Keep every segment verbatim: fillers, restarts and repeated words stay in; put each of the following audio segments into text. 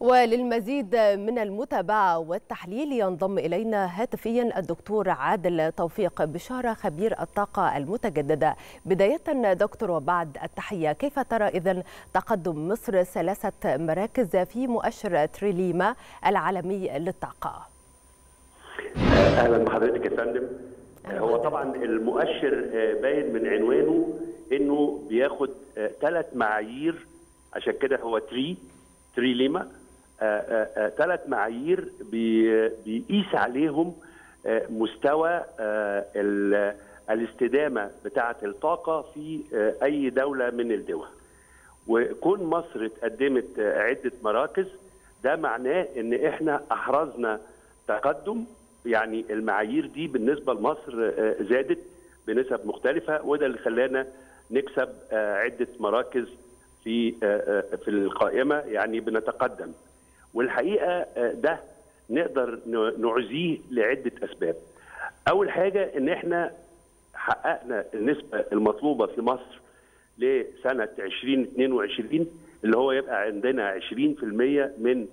وللمزيد من المتابعة والتحليل ينضم إلينا هاتفيا الدكتور عادل توفيق بشاره خبير الطاقة المتجددة. بداية دكتور وبعد التحية، كيف ترى إذن تقدم مصر ثلاثة مراكز في مؤشر تريليما العالمي للطاقة؟ أهلا بحضرتك يا فندم. هو طبعا المؤشر باين من عنوانه إنه بياخد ثلاث معايير، عشان كده هو تري تريليما ثلاث معايير بيقيس عليهم مستوى الاستدامه بتاعه الطاقه في اي دوله من الدول. وكون مصر اتقدمت عده مراكز ده معناه ان احنا احرزنا تقدم، يعني المعايير دي بالنسبه لمصر زادت بنسب مختلفه، وده اللي خلانا نكسب عده مراكز في في القائمه، يعني بنتقدم. والحقيقه ده نقدر نعزيه لعده اسباب. اول حاجه ان احنا حققنا النسبه المطلوبه في مصر لسنه ألفين واثنين وعشرين اللي هو يبقى عندنا عشرين بالمئة من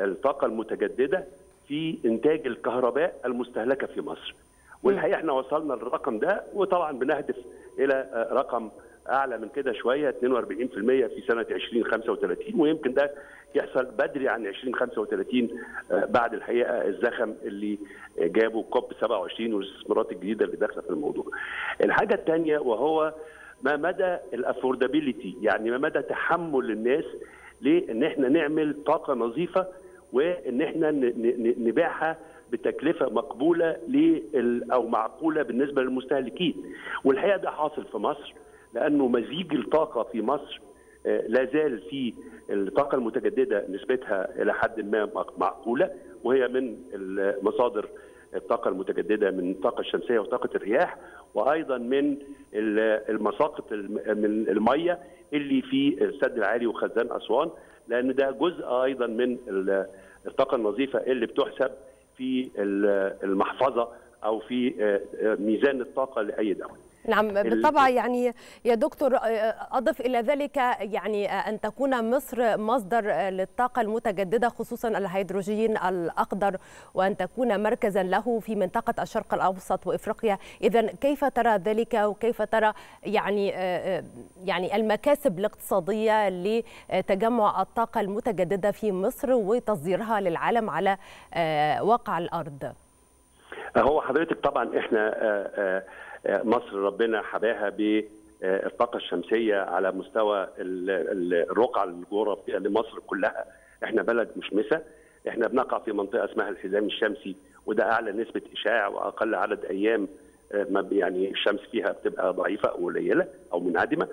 الطاقه المتجدده في انتاج الكهرباء المستهلكه في مصر. والحقيقه احنا وصلنا للرقم ده، وطبعا بنهدف الى رقم أعلى من كده شوية، اثنين وأربعين بالمئة في سنة ألفين وخمسة وثلاثين، ويمكن ده يحصل بدري عن ألفين وخمسة وثلاثين بعد الحقيقة الزخم اللي جابه كوب سبعة وعشرين والاستثمارات الجديدة اللي داخلة في الموضوع. الحاجة الثانية وهو ما مدى الأفوردابيلتي، يعني ما مدى تحمل الناس لأن احنا نعمل طاقة نظيفة وإن احنا نبيعها بتكلفة مقبولة أو معقولة بالنسبة للمستهلكين. والحقيقة ده حاصل في مصر لأنه مزيج الطاقة في مصر لا زال في الطاقة المتجددة نسبتها إلى حد ما معقولة، وهي من مصادر الطاقة المتجددة من الطاقة الشمسية وطاقة الرياح، وأيضا من المساقط من المية اللي في السد العالي وخزان أسوان، لأن ده جزء أيضا من الطاقة النظيفة اللي بتحسب في المحفظة أو في ميزان الطاقة لأي دولة. نعم بالطبع. يعني يا دكتور أضف إلى ذلك يعني أن تكون مصر مصدر للطاقة المتجددة، خصوصا الهيدروجين الأخضر، وأن تكون مركزا له في منطقة الشرق الأوسط وإفريقيا. إذن كيف ترى ذلك، وكيف ترى يعني يعني المكاسب الاقتصادية لتجمع الطاقة المتجددة في مصر وتصديرها للعالم على واقع الأرض؟ هو حضرتك طبعا احنا مصر ربنا حباها بالطاقه الشمسيه على مستوى الرقعه الجغرافيه لمصر كلها. احنا بلد مشمسه، احنا بنقع في منطقه اسمها الحزام الشمسي، وده اعلى نسبه اشعاع واقل عدد ايام ما يعني الشمس فيها بتبقى ضعيفه او قليله او منعدمه.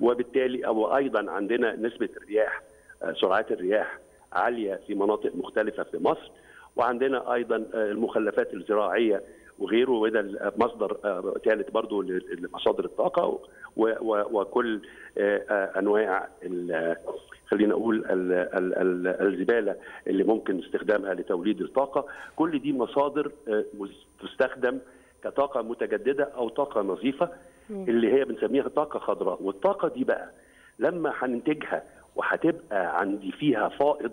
وبالتالي او ايضا عندنا نسبه الرياح، سرعات الرياح عاليه في مناطق مختلفه في مصر، وعندنا ايضا المخلفات الزراعيه وغيره، وده مصدر ثالث برضه لمصادر الطاقه، وكل انواع خلينا اقول الزباله اللي ممكن استخدامها لتوليد الطاقه. كل دي مصادر تستخدم كطاقه متجدده او طاقه نظيفه اللي هي بنسميها طاقه خضراء. والطاقه دي بقى لما هننتجها وهتبقى عندي فيها فائض،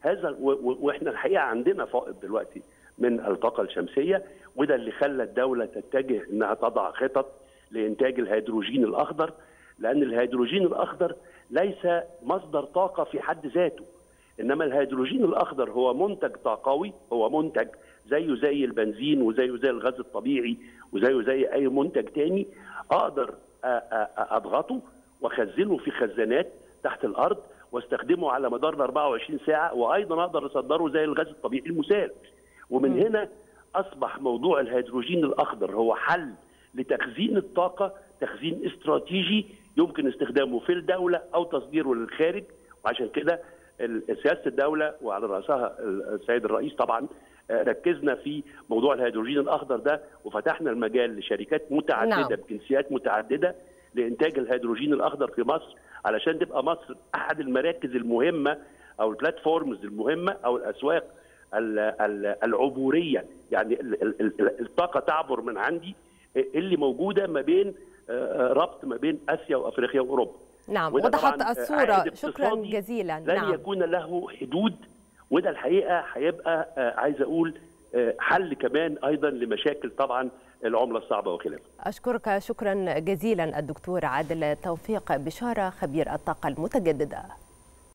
هذا واحنا الحقيقه عندنا فائض دلوقتي من الطاقه الشمسيه، وده اللي خلى الدوله تتجه انها تضع خطط لانتاج الهيدروجين الاخضر، لان الهيدروجين الاخضر ليس مصدر طاقه في حد ذاته، انما الهيدروجين الاخضر هو منتج طاقوي، هو منتج زيه زي البنزين وزيه زي الغاز الطبيعي وزيه زي اي منتج تاني، اقدر اضغطه واخزنه في خزانات تحت الارض واستخدمه على مدار أربعة وعشرين ساعه، وايضا اقدر اصدره زي الغاز الطبيعي المسال. ومن هنا اصبح موضوع الهيدروجين الاخضر هو حل لتخزين الطاقه، تخزين استراتيجي يمكن استخدامه في الدوله او تصديره للخارج. وعشان كده سياسه الدوله وعلى راسها السيد الرئيس طبعا ركزنا في موضوع الهيدروجين الاخضر ده، وفتحنا المجال لشركات متعدده بجنسيات متعدده لانتاج الهيدروجين الاخضر في مصر، علشان تبقى مصر احد المراكز المهمه او البلاتفورمز المهمه او الاسواق العبوريه، يعني الطاقه تعبر من عندي اللي موجوده ما بين ربط ما بين اسيا وافريقيا واوروبا. نعم وضحت الصوره، شكرا جزيلا. لن نعم. يكون له حدود وده الحقيقه هيبقى عايز اقول حل كمان ايضا لمشاكل طبعا العمله الصعبه وخلافه. اشكرك شكرا جزيلا الدكتور عادل توفيق بشاره خبير الطاقه المتجدده.